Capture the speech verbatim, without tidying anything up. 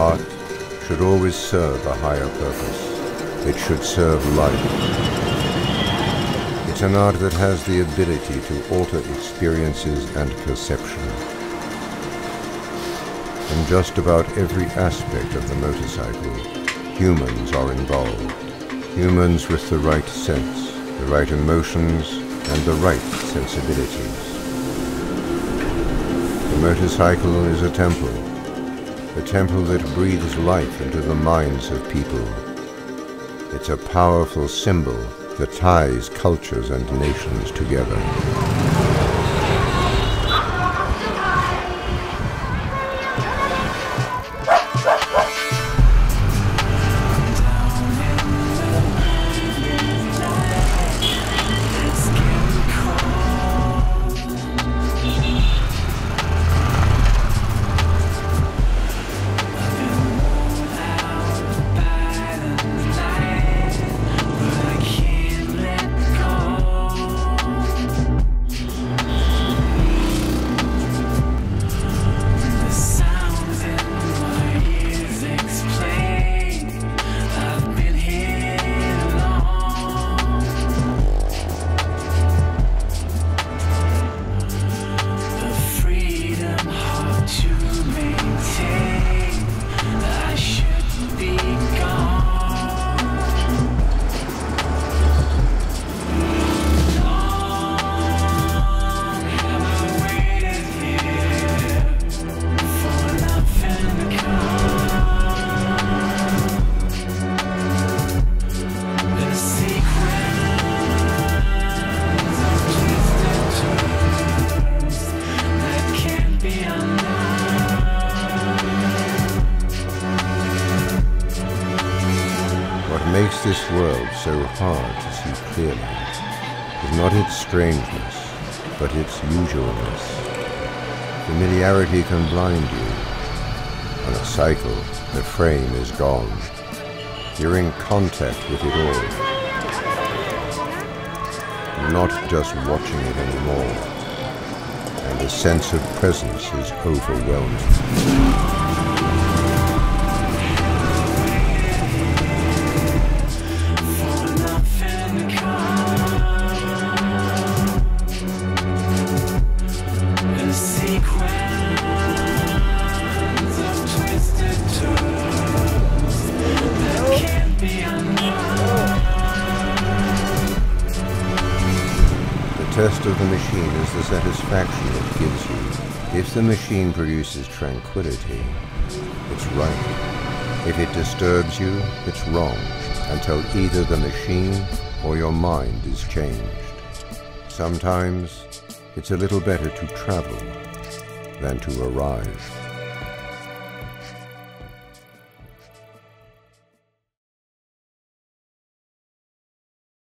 art should always serve a higher purpose. It should serve life. It's an art that has the ability to alter experiences and perception. In just about every aspect of the motorcycle, humans are involved. Humans with the right sense, the right emotions, and the right sensibilities. The motorcycle is a temple, a temple that breathes life into the minds of people. It's a powerful symbol that ties cultures and nations together. This world so hard to see clearly is not its strangeness, but its usualness. Familiarity can blind you. On a cycle, the frame is gone. You're in contact with it all. Not just watching it anymore. And the sense of presence is overwhelming. The test of the machine is the satisfaction it gives you. If the machine produces tranquility, it's right. If it disturbs you, it's wrong, until either the machine or your mind is changed. Sometimes, it's a little better to travel than to arrive.